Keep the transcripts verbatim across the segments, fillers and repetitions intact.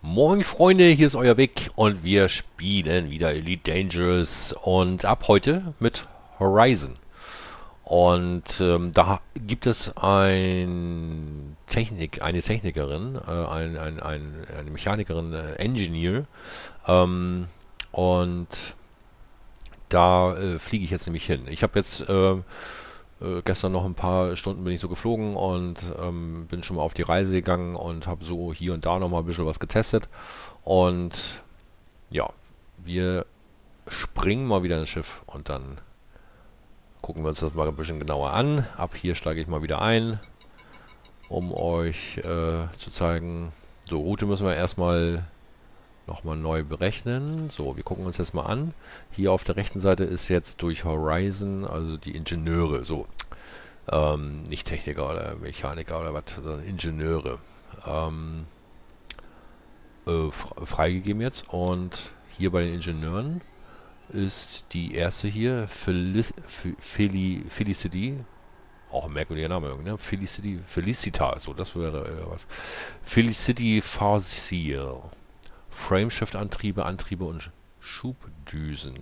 Moin Freunde, hier ist euer Vic und wir spielen wieder Elite Dangerous und ab heute mit Horizon. Und ähm, da gibt es ein Technik, eine Technikerin, äh, ein, ein, ein, eine Mechanikerin, äh, Ingenieur. Ähm, und da äh, fliege ich jetzt nämlich hin. Ich habe jetzt äh, äh, gestern noch ein paar Stunden bin ich so geflogen und ähm, bin schon mal auf die Reise gegangen und habe so hier und da noch mal ein bisschen was getestet. Und ja, wir springen mal wieder ins Schiff und dann gucken wir uns das mal ein bisschen genauer an. Ab hier schlage ich mal wieder ein, um euch äh, zu zeigen. So, Route müssen wir erstmal nochmal neu berechnen. So, wir gucken uns jetzt mal an. Hier auf der rechten Seite ist jetzt durch Horizon, also die Ingenieure, so. Ähm, nicht Techniker oder Mechaniker oder was, sondern Ingenieure. Ähm, äh, freigegeben jetzt. Und hier bei den Ingenieuren ist die erste hier, Felic Feli Felicity, auch ein merkwürdiger Name irgendwie, ne? Felicity, Felicita, so, das wäre äh, was. Felicity Farseer, Frameshift-Antriebe, Antriebe und Schubdüsen.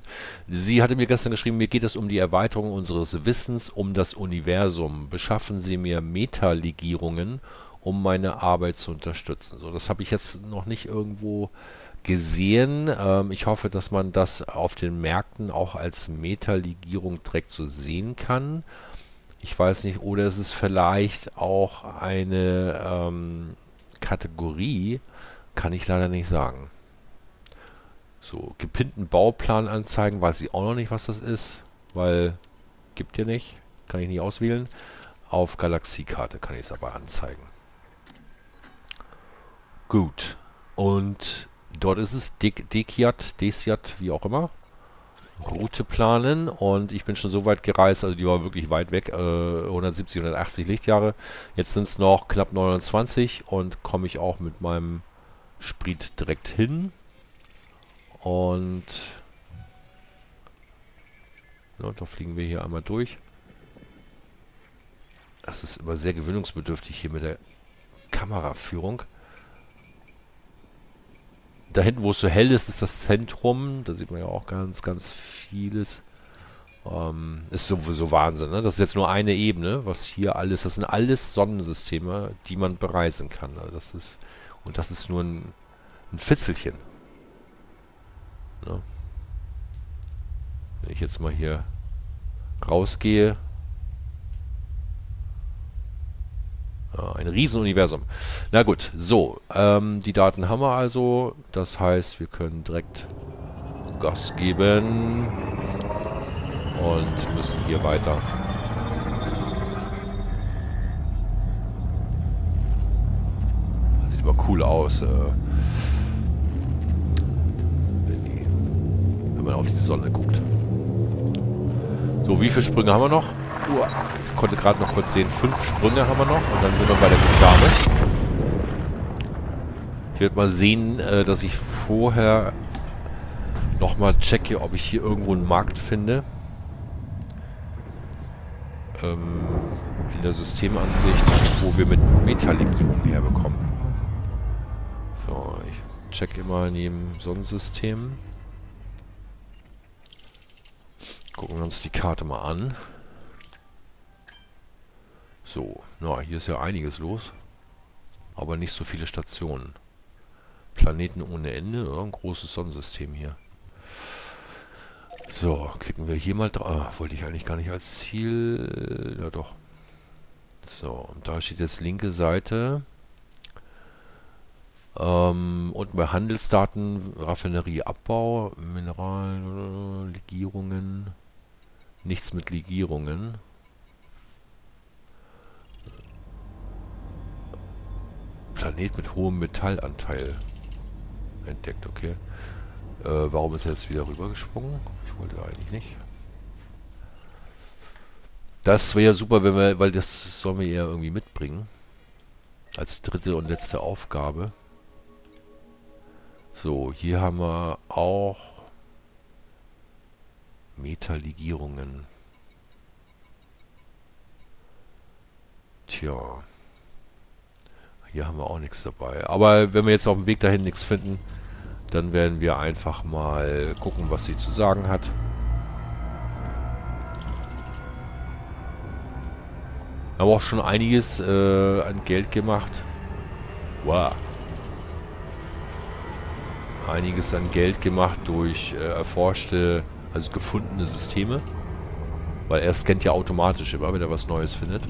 Sie hatte mir gestern geschrieben, mir geht es um die Erweiterung unseres Wissens um das Universum. Beschaffen Sie mir Metalegierungen, um meine Arbeit zu unterstützen. So, das habe ich jetzt noch nicht irgendwo gesehen. Ähm, ich hoffe, dass man das auf den Märkten auch als Metalegierung direkt so sehen kann. Ich weiß nicht, oder es ist vielleicht auch eine ähm, Kategorie, kann ich leider nicht sagen. So, gepinnten Bauplan anzeigen, weiß ich auch noch nicht, was das ist, weil gibt ja nicht, kann ich nicht auswählen. Auf Galaxiekarte kann ich es aber anzeigen. Gut, und dort ist es Dikyot, Deciat, wie auch immer. Route planen und ich bin schon so weit gereist, also die war wirklich weit weg, äh, hundertsiebzig, hundertachtzig Lichtjahre. Jetzt sind es noch knapp neunundzwanzig und komme ich auch mit meinem Sprit direkt hin. Und ja, da fliegen wir hier einmal durch. Das ist immer sehr gewöhnungsbedürftig hier mit der Kameraführung. Da hinten, wo es so hell ist, ist das Zentrum. Da sieht man ja auch ganz, ganz vieles. Ähm, ist sowieso Wahnsinn, ne? Das ist jetzt nur eine Ebene, was hier alles... Das sind alles Sonnensysteme, die man bereisen kann. Also das ist, und das ist nur ein, ein Fitzelchen. Ne? Wenn ich jetzt mal hier rausgehe... Ein Riesenuniversum. Na gut, so. Ähm, die Daten haben wir also. Das heißt, wir können direkt Gas geben. Und müssen hier weiter. Das sieht aber cool aus. Äh, wenn, die, wenn man auf die Sonne guckt. So, wie viele Sprünge haben wir noch? Uah. Ich konnte gerade noch kurz sehen, fünf Sprünge haben wir noch und dann sind wir bei der guten Dame. Ich werde mal sehen, dass ich vorher nochmal checke, ob ich hier irgendwo einen Markt finde. Ähm, in der Systemansicht, wo wir mit Metalegierungen herbekommen. So, ich check immer in jedem Sonnensystem. Gucken wir uns die Karte mal an. So, na, hier ist ja einiges los, aber nicht so viele Stationen. Planeten ohne Ende, oder? Ein großes Sonnensystem hier. So, klicken wir hier mal drauf. Ah, wollte ich eigentlich gar nicht als Ziel... Ja doch. So, und da steht jetzt linke Seite. Ähm, und bei Handelsdaten, Raffinerieabbau, Mineral, Legierungen, nichts mit Legierungen. Planet mit hohem Metallanteil entdeckt, okay. Äh, warum ist er jetzt wieder rübergesprungen? Ich wollte eigentlich nicht. Das wäre ja super, wenn wir, weil das sollen wir ja irgendwie mitbringen. Als dritte und letzte Aufgabe. So, hier haben wir auch Metalligierungen. Tja. Hier haben wir auch nichts dabei. Aber wenn wir jetzt auf dem Weg dahin nichts finden, dann werden wir einfach mal gucken, was sie zu sagen hat. Wir haben auch schon einiges äh, an Geld gemacht. Wow. Einiges an Geld gemacht durch äh, erforschte, also gefundene Systeme. Weil er scannt ja automatisch immer, wenn er was Neues findet.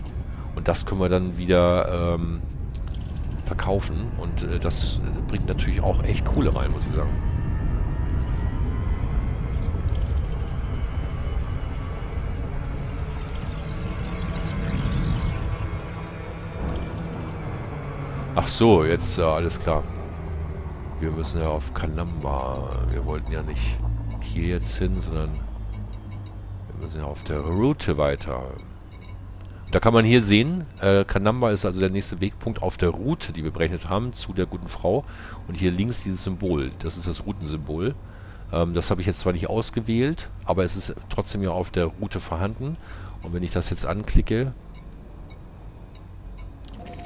Und das können wir dann wieder ähm, verkaufen. Und äh, das bringt natürlich auch echt Kohle rein, muss ich sagen. Ach so, jetzt äh, alles klar. Wir müssen ja auf Canamba. Wir wollten ja nicht hier jetzt hin, sondern wir müssen ja auf der Route weiter. Da kann man hier sehen, äh, Canamba ist also der nächste Wegpunkt auf der Route, die wir berechnet haben, zu der guten Frau. Und hier links dieses Symbol, das ist das Routensymbol. Ähm, das habe ich jetzt zwar nicht ausgewählt, aber es ist trotzdem ja auf der Route vorhanden. Und wenn ich das jetzt anklicke,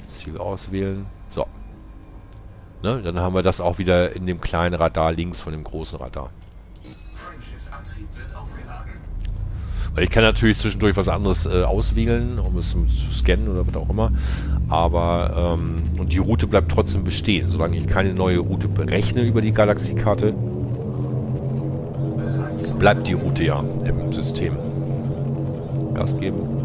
Ziel auswählen. So. Ne, dann haben wir das auch wieder in dem kleinen Radar links von dem großen Radar. Frameshift-Antrieb wird aufgeladen. Weil ich kann natürlich zwischendurch was anderes äh, auswählen, um es zu scannen oder was auch immer. Aber, ähm, und die Route bleibt trotzdem bestehen, solange ich keine neue Route berechne über die Galaxiekarte. Bleibt die Route ja im System. Gas geben.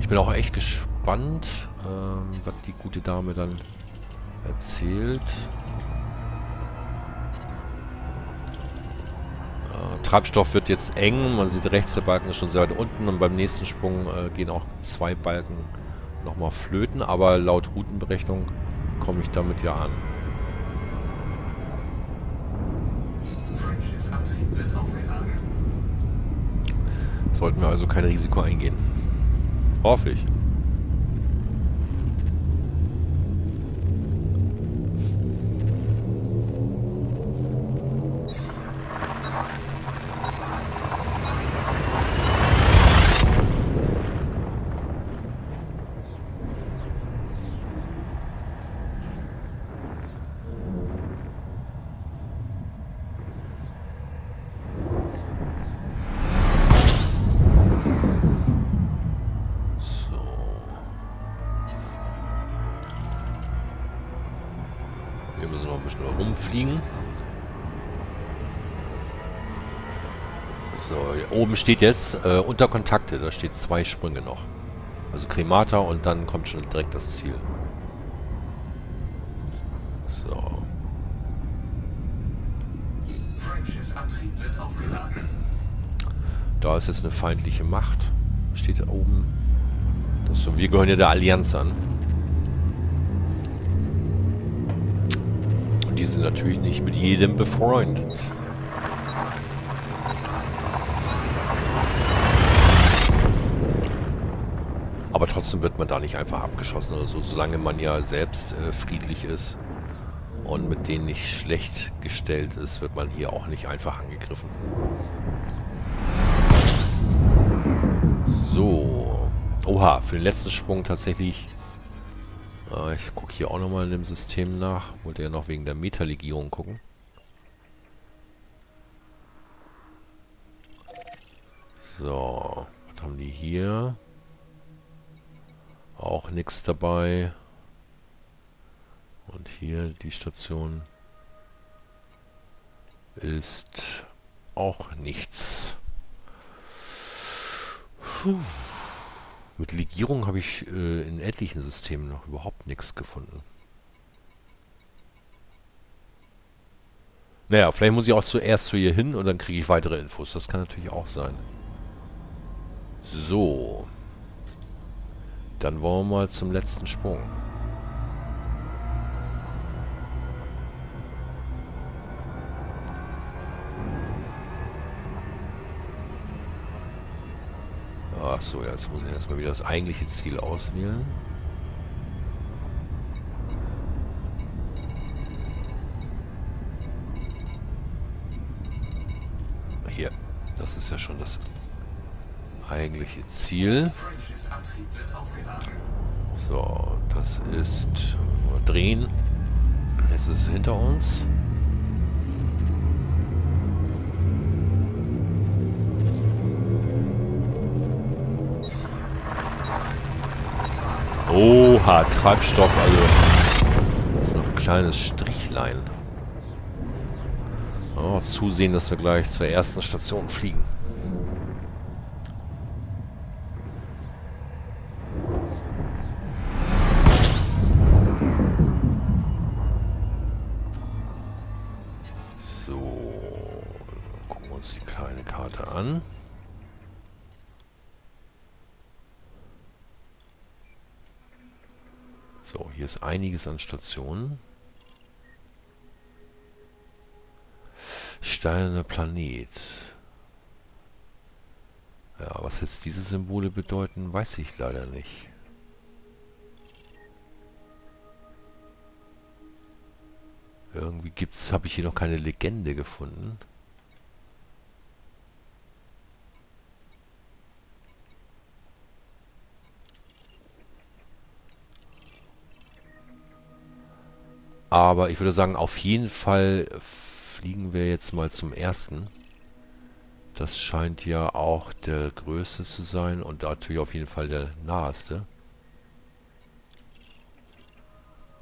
Ich bin auch echt gespannt, ähm, was die gute Dame dann erzählt. Äh, Treibstoff wird jetzt eng, man sieht rechts, der Balken ist schon sehr weit unten und beim nächsten Sprung äh, gehen auch zwei Balken nochmal flöten, aber laut Routenberechnung komme ich damit ja an. Frameshift-Antrieb wird aufgeladen. Sollten wir also kein Risiko eingehen. Hoffe ich. Rumfliegen. So, hier oben steht jetzt äh, unter Kontakte, da steht zwei Sprünge noch. Also Kremata und dann kommt schon direkt das Ziel. So. Frameshift-Antrieb wird aufgeladen. Da ist jetzt eine feindliche Macht. Steht da oben. Das so, wir gehören ja der Allianz an. Die sind natürlich nicht mit jedem befreundet. Aber trotzdem wird man da nicht einfach abgeschossen oder so, solange man ja selbst äh, friedlich ist und mit denen nicht schlecht gestellt ist, wird man hier auch nicht einfach angegriffen. So. Oha, für den letzten Sprung tatsächlich. Ich gucke hier auch nochmal in dem System nach. Wollte ja noch wegen der Metalligierung gucken. So, was haben die hier? Auch nichts dabei. Und hier die Station ist auch nichts. Puh. Mit Legierung habe ich äh, in etlichen Systemen noch überhaupt nichts gefunden. Naja, vielleicht muss ich auch zuerst zu ihr hin und dann kriege ich weitere Infos. Das kann natürlich auch sein. So. Dann wollen wir mal zum letzten Sprung. Ach so, jetzt muss ich erstmal wieder das eigentliche Ziel auswählen. Hier, das ist ja schon das eigentliche Ziel. So, das ist drehen. Jetzt ist es hinter uns. Oha, Treibstoff, also das ist noch ein kleines Strichlein. Oh, zusehen, dass wir gleich zur ersten Station fliegen. So, gucken wir uns die kleine Karte an. So, hier ist einiges an Stationen. Steinerner Planet. Ja, was jetzt diese Symbole bedeuten, weiß ich leider nicht. Irgendwie gibt's, habe ich hier noch keine Legende gefunden. Aber ich würde sagen, auf jeden Fall fliegen wir jetzt mal zum ersten. Das scheint ja auch der größte zu sein und natürlich auf jeden Fall der naheste.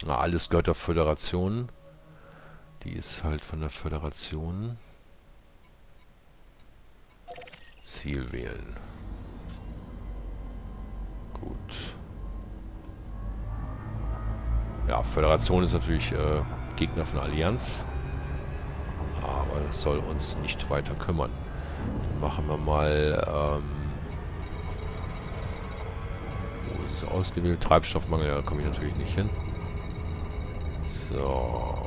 Na, alles gehört der Föderation. Die ist halt von der Föderation. Ziel wählen. Gut. Ja, Föderation ist natürlich äh, Gegner von Allianz. Aber das soll uns nicht weiter kümmern. Dann machen wir mal... Ähm, wo ist es ausgewählt? Treibstoffmangel, ja, da komme ich natürlich nicht hin. So.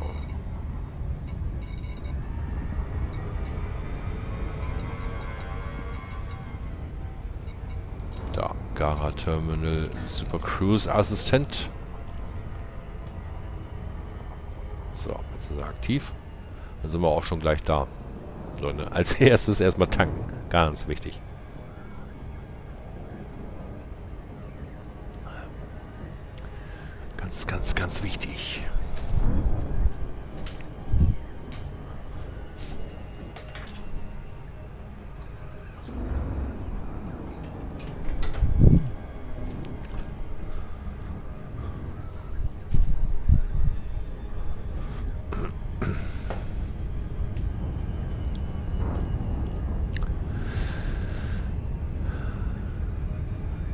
Da, Garay Terminal, Super Cruise Assistent. So, jetzt ist er aktiv. Dann sind wir auch schon gleich da. So, ne? Als erstes erstmal tanken. Ganz wichtig. Ganz, ganz, ganz wichtig.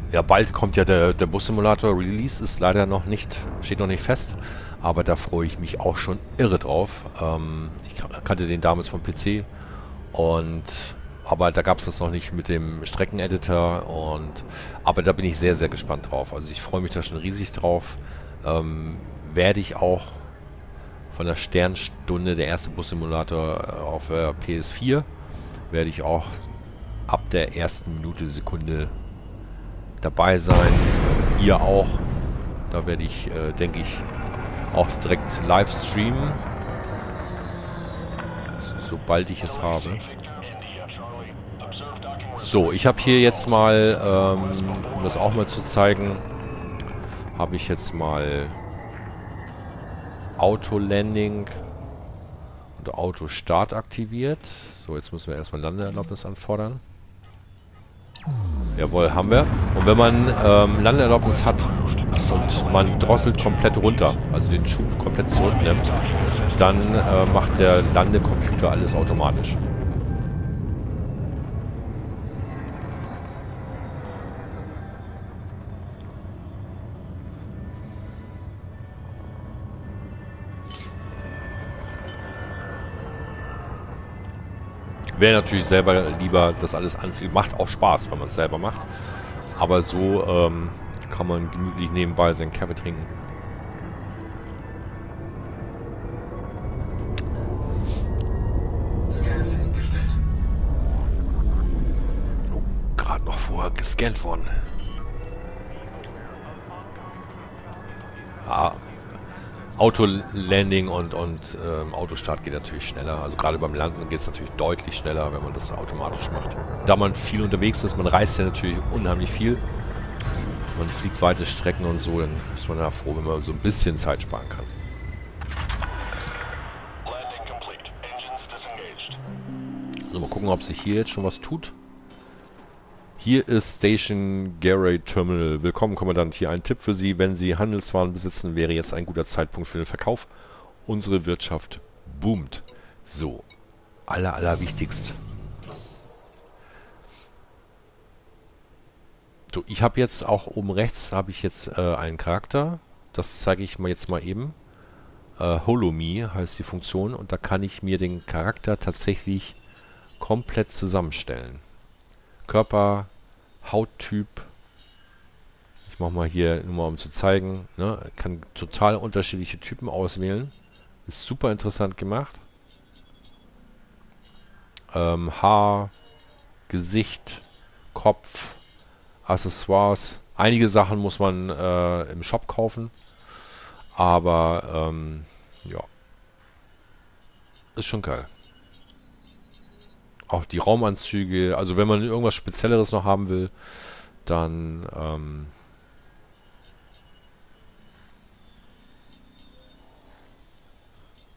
Ja, bald kommt ja der, der Bus-Simulator. Release ist leider noch nicht, steht noch nicht fest, aber da freue ich mich auch schon irre drauf. Ähm, ich kannte den damals vom P C, und aber da gab es das noch nicht mit dem Streckeneditor, und aber da bin ich sehr, sehr gespannt drauf. Also ich freue mich da schon riesig drauf. Ähm, werde ich auch von der Sternstunde, der erste Bus-Simulator auf äh, P S vier, werde ich auch ab der ersten Minute, Sekunde dabei sein, ihr auch. Da werde ich, äh, denke ich, auch direkt live streamen, sobald ich es habe. So, ich habe hier jetzt mal, ähm, um das auch mal zu zeigen, habe ich jetzt mal Auto-Landing und Auto-Start aktiviert. So, jetzt müssen wir erstmal Landeerlaubnis anfordern. Jawohl, haben wir. Und wenn man ähm, Landeerlaubnis hat und man drosselt komplett runter, also den Schub komplett zurücknimmt, dann äh, macht der Landecomputer alles automatisch. Wäre natürlich selber lieber, dass alles anfliegt. Macht auch Spaß, wenn man es selber macht. Aber so ähm, kann man gemütlich nebenbei seinen Kaffee trinken. Scan festgestellt. Oh, gerade noch vorher gescannt worden. Ja, Auto-Landing und, und ähm, Autostart geht natürlich schneller. Also gerade beim Landen geht es natürlich deutlich schneller, wenn man das automatisch macht. Da man viel unterwegs ist, man reist ja natürlich unheimlich viel. Man fliegt weite Strecken und so, dann ist man ja froh, wenn man so ein bisschen Zeit sparen kann. So, mal gucken, ob sich hier jetzt schon was tut. Hier ist Station Garay Terminal. Willkommen, Kommandant. Hier ein Tipp für Sie. Wenn Sie Handelswaren besitzen, wäre jetzt ein guter Zeitpunkt für den Verkauf. Unsere Wirtschaft boomt. So, aller, aller wichtigst. So, ich habe jetzt auch oben rechts habe ich jetzt äh, einen Charakter. Das zeige ich mir jetzt mal eben. Äh, Holomi heißt die Funktion. Und da kann ich mir den Charakter tatsächlich komplett zusammenstellen. Körper, Hauttyp. Ich mache mal hier, nur mal um zu zeigen, ne? Kann total unterschiedliche Typen auswählen. Ist super interessant gemacht. Ähm, Haar, Gesicht, Kopf, Accessoires. Einige Sachen muss man äh, im Shop kaufen. Aber, ähm, ja. Ist schon geil. Auch die Raumanzüge, also wenn man irgendwas Spezielleres noch haben will, dann ähm,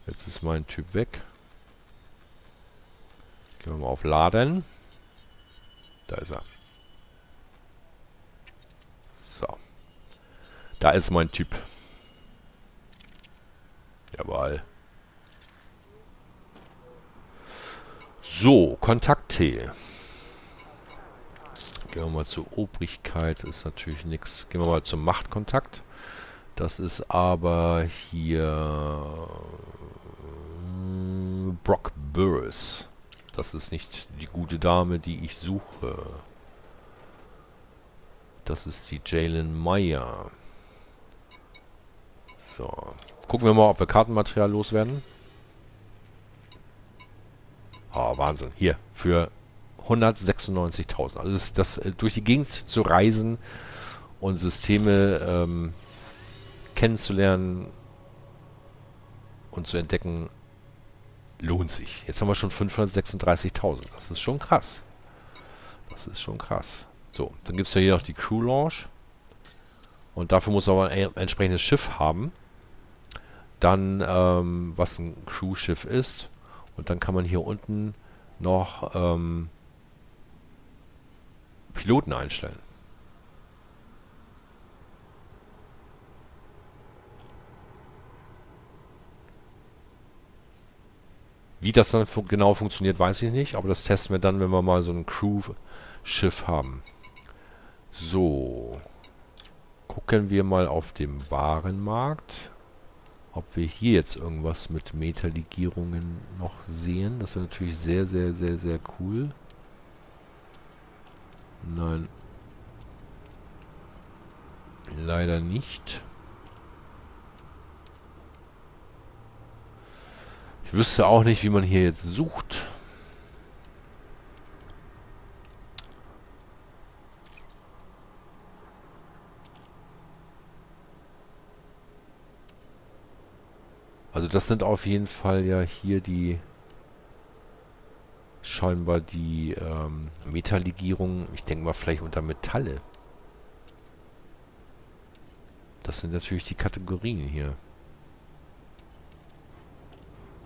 jetzt ist mein Typ weg. Gehen wir mal auf Laden. Da ist er. So. Da ist mein Typ. Jawohl. So, Kontakt-T. Gehen wir mal zur Obrigkeit, ist natürlich nichts. Gehen wir mal zum Machtkontakt. Das ist aber hier Brock Burris. Das ist nicht die gute Dame, die ich suche. Das ist die Jaylen Meyer. So, gucken wir mal, ob wir Kartenmaterial loswerden. Oh, Wahnsinn. Hier, für hundertsechsundneunzigtausend. Also das, das durch die Gegend zu reisen und Systeme ähm, kennenzulernen und zu entdecken, lohnt sich. Jetzt haben wir schon fünfhundertsechsunddreißigtausend. Das ist schon krass. Das ist schon krass. So, dann gibt es ja hier noch die Crew Launch. Und dafür muss man aber ein entsprechendes Schiff haben. Dann, ähm, was ein Crew-Schiff ist. Und dann kann man hier unten noch ähm, Piloten einstellen. Wie das dann fu- genau funktioniert, weiß ich nicht. Aber das testen wir dann, wenn wir mal so ein Crew-Schiff haben. So. Gucken wir mal auf dem Warenmarkt. Ob wir hier jetzt irgendwas mit Metalegierungen noch sehen. Das wäre natürlich sehr, sehr, sehr, sehr cool. Nein. Leider nicht. Ich wüsste auch nicht, wie man hier jetzt sucht. Also das sind auf jeden Fall ja hier die scheinbar die ähm, Metalegierungen. Ich denke mal vielleicht unter Metalle. Das sind natürlich die Kategorien hier.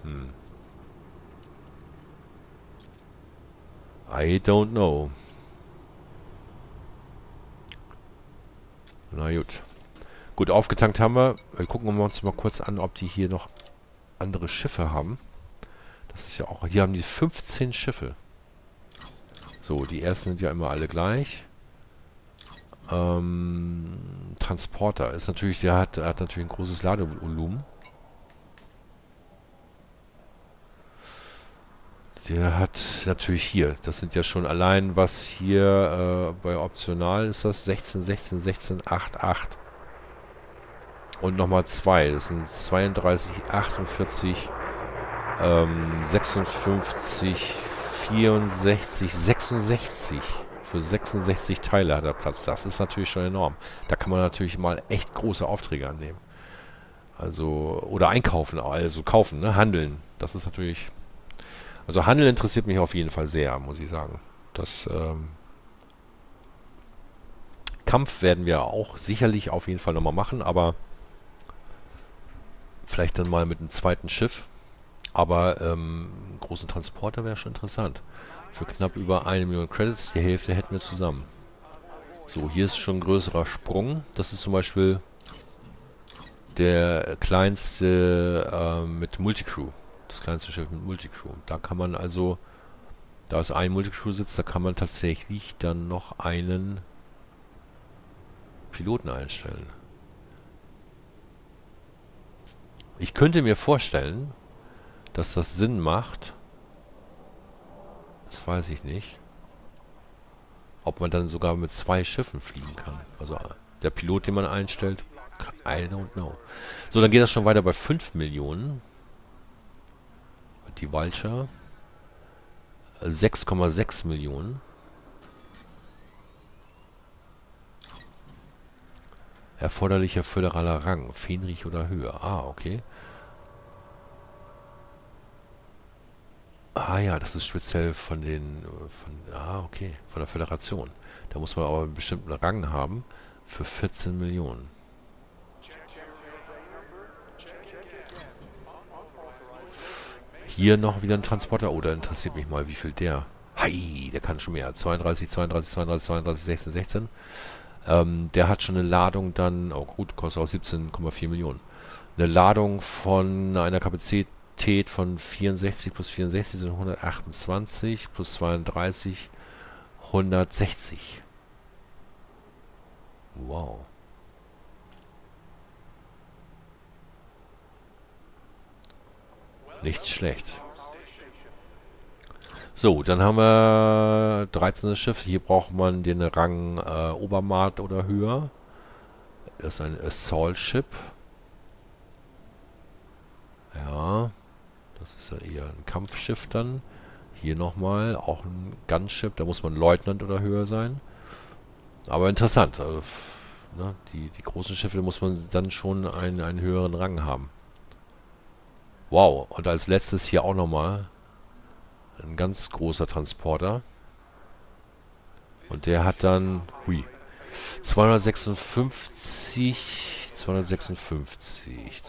Hm. I don't know. Na gut. Gut, aufgetankt haben wir. Wir gucken uns mal kurz an, ob die hier noch andere Schiffe haben. Das ist ja auch... Hier haben die fünfzehn Schiffe. So, die ersten sind ja immer alle gleich. Ähm, Transporter ist natürlich... Der hat, hat natürlich ein großes Ladevolumen. der hat natürlich hier, das sind ja schon allein, was hier äh, bei optional ist, das sechzehn, sechzehn, sechzehn, acht, acht. Und nochmal zwei, das sind zweiunddreißig, achtundvierzig, ähm, sechsundfünfzig, vierundsechzig, sechsundsechzig. Für sechsundsechzig Teile hat er Platz. Das ist natürlich schon enorm. Da kann man natürlich mal echt große Aufträge annehmen. Also, oder einkaufen, also kaufen, ne? Handeln. Das ist natürlich... Also Handel interessiert mich auf jeden Fall sehr, muss ich sagen. Das ähm, Kampf werden wir auch sicherlich auf jeden Fall nochmal machen, aber vielleicht dann mal mit einem zweiten Schiff. Aber ähm, einen großen Transporter wäre schon interessant. Für knapp über eine Million Credits, die Hälfte hätten wir zusammen. So, hier ist schon ein größerer Sprung. Das ist zum Beispiel der kleinste äh, mit Multicrew. Das kleinste Schiff mit Multicrew. Da kann man also, da ist ein Multicrew-Sitz, da kann man tatsächlich dann noch einen Piloten einstellen. Ich könnte mir vorstellen, dass das Sinn macht. Das weiß ich nicht. Ob man dann sogar mit zwei Schiffen fliegen kann. Also der Pilot, den man einstellt, I don't know. So, dann geht das schon weiter bei fünf Millionen. Die Vulture. sechs Komma sechs Millionen. Erforderlicher föderaler Rang. Fähnrich oder höher. Ah, okay. Ah ja, das ist speziell von den, von, ah okay, von der Föderation. Da muss man aber einen bestimmten Rang haben für vierzehn Millionen. Hier noch wieder ein Transporter. Oh, da interessiert mich mal, wie viel der... Hi, der kann schon mehr. zweiunddreißig, zweiunddreißig, zweiunddreißig, zweiunddreißig, sechzehn, sechzehn. Ähm, der hat schon eine Ladung dann, oh gut, kostet auch siebzehn Komma vier Millionen. Eine Ladung von einer Kapazität von vierundsechzig plus vierundsechzig sind hundertachtundzwanzig, plus zweiunddreißig, hundertsechzig. Wow. Nicht schlecht. So, dann haben wir dreizehntes Schiff. Hier braucht man den Rang äh, Obermaat oder höher. Das ist ein Assault Ship. Ja. Das ist ja eher ein Kampfschiff dann. Hier nochmal, auch ein Gunship, da muss man Leutnant oder höher sein. Aber interessant, also, ne, die, die großen Schiffe, da muss man dann schon einen, einen höheren Rang haben. Wow, und als letztes hier auch nochmal ein ganz großer Transporter. Und der hat dann, hui, zweihundertsechsundfünfzig, zweihundertsechsundfünfzig,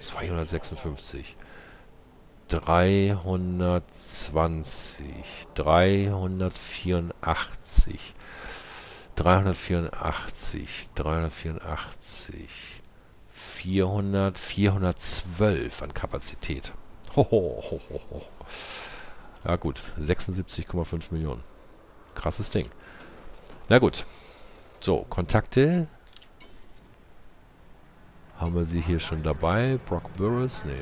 zweihundertsechsundfünfzig. dreihundertzwanzig, dreihundertvierundachtzig, dreihundertvierundachtzig, dreihundertvierundachtzig, vierhundert, vierhundertzwölf an Kapazität. Hohohoho. Ja gut, sechsundsiebzig Komma fünf Millionen. Krasses Ding. Na gut. So, Kontakte. Haben wir sie hier schon dabei? Brock Burris? Nee.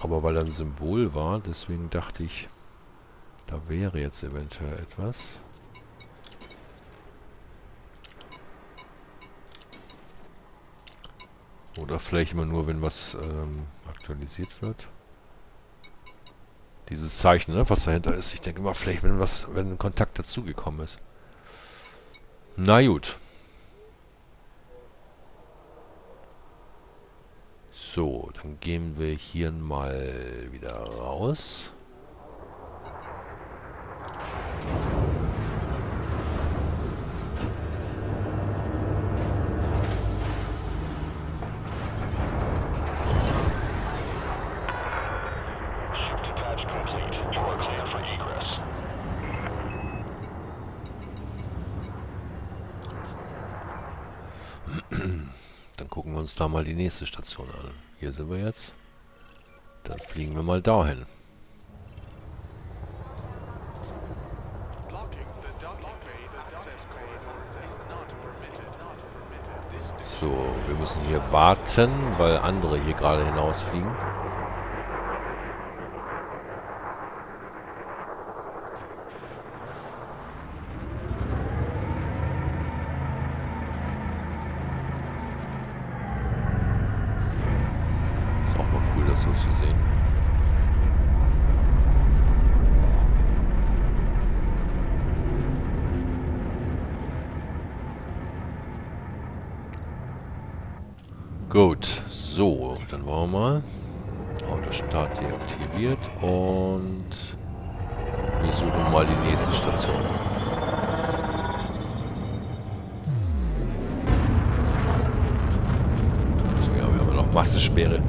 Aber weil er ein Symbol war, deswegen dachte ich, da wäre jetzt eventuell etwas. Oder vielleicht immer nur, wenn was ähm, aktualisiert wird. Dieses Zeichen, ne, was dahinter ist. Ich denke mal, vielleicht wenn was, wenn ein Kontakt dazugekommen ist. Na gut. So, dann gehen wir hier mal wieder raus. Dann gucken wir uns da mal die nächste Station an. Hier sind wir jetzt. Dann fliegen wir mal dahin. So, wir müssen hier warten, weil andere hier gerade hinausfliegen. Ist auch mal cool, das so zu sehen. Gut, so, dann wollen wir mal. Autostart deaktiviert und wir suchen mal die nächste Station. Also ja, wir haben noch Massensperre.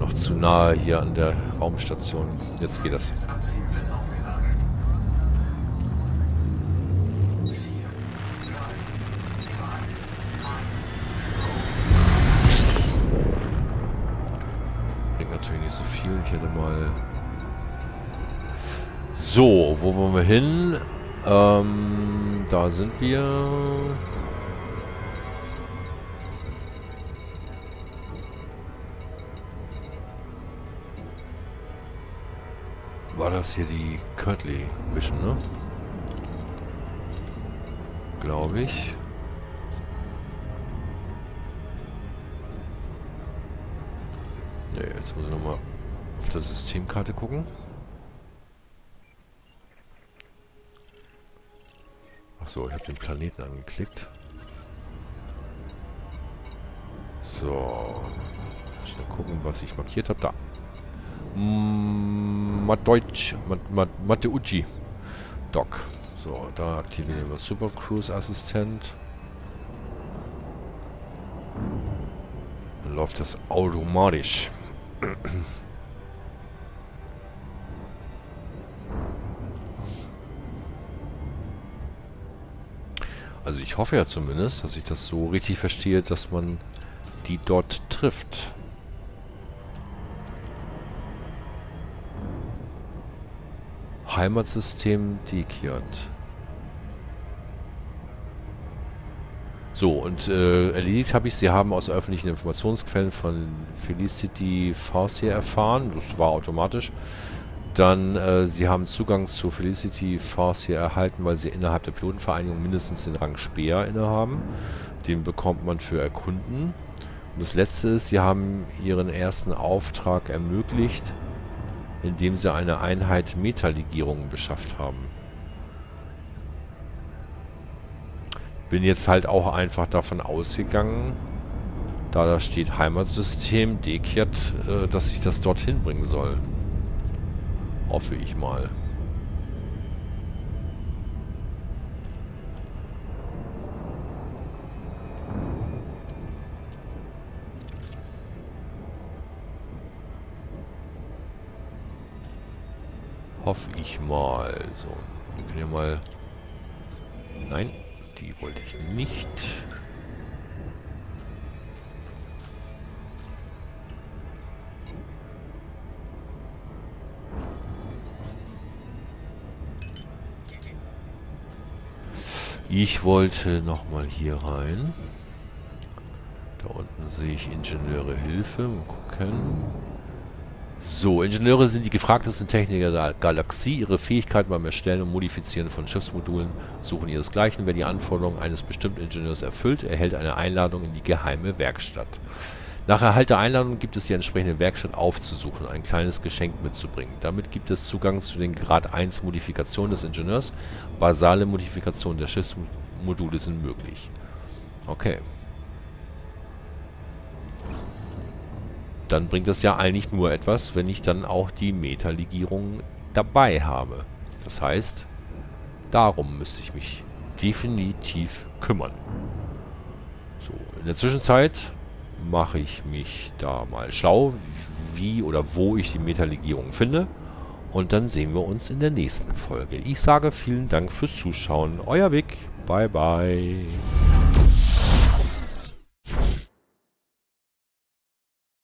Noch zu nahe hier an der Raumstation. Jetzt geht das. So, wo wollen wir hin? Ähm, da sind wir. War das hier die Kirtley Mission, ne? Glaube ich. Ne, jetzt muss ich nochmal auf der Systemkarte gucken. So, ich habe den Planeten angeklickt. So. Schnell gucken, was ich markiert habe. Da. Matteucci. Matteucci. Doc. So, da aktivieren wir Super Cruise Assistent. Dann läuft das automatisch. Also ich hoffe ja zumindest, dass ich das so richtig verstehe, dass man die dort trifft. Heimatsystem Dikyot. So, und äh, erledigt habe ich, sie haben aus öffentlichen Informationsquellen von Felicity Farseer erfahren, das war automatisch. Dann, äh, sie haben Zugang zu Felicity Farseer erhalten, weil sie innerhalb der Pilotenvereinigung mindestens den Rang Speer innehaben. Den bekommt man für Erkunden. Und das letzte ist, sie haben ihren ersten Auftrag ermöglicht, indem sie eine Einheit Metalegierung beschafft haben. Bin jetzt halt auch einfach davon ausgegangen, da da steht Heimatsystem Dekiat, äh, dass ich das dorthin bringen soll. Hoffe ich mal. Hoffe ich mal. So, wir können ja mal... Nein, die wollte ich nicht. Ich wollte nochmal hier rein. Da unten sehe ich Ingenieure Hilfe. Mal gucken. So, Ingenieure sind die gefragtesten Techniker der Galaxie. Ihre Fähigkeiten beim Erstellen und Modifizieren von Schiffsmodulen suchen ihresgleichen. Wer die Anforderungen eines bestimmten Ingenieurs erfüllt, erhält eine Einladung in die geheime Werkstatt. Nach Erhalt der Einladung gibt es die entsprechende Werkstatt aufzusuchen, ein kleines Geschenk mitzubringen. Damit gibt es Zugang zu den Grad eins Modifikationen des Ingenieurs. Basale Modifikationen der Schiffsmodule sind möglich. Okay. Dann bringt das ja eigentlich nur etwas, wenn ich dann auch die Metalegierung dabei habe. Das heißt, darum müsste ich mich definitiv kümmern. So, in der Zwischenzeit mache ich mich da mal schlau, wie oder wo ich die Metalegierung finde. Und dann sehen wir uns in der nächsten Folge. Ich sage vielen Dank fürs Zuschauen. Euer Vic. Bye, bye.